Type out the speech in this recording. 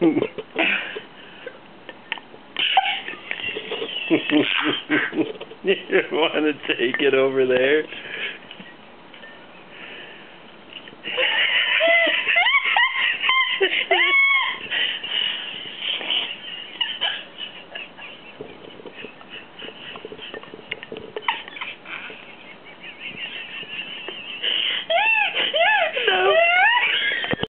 You want to take it over there?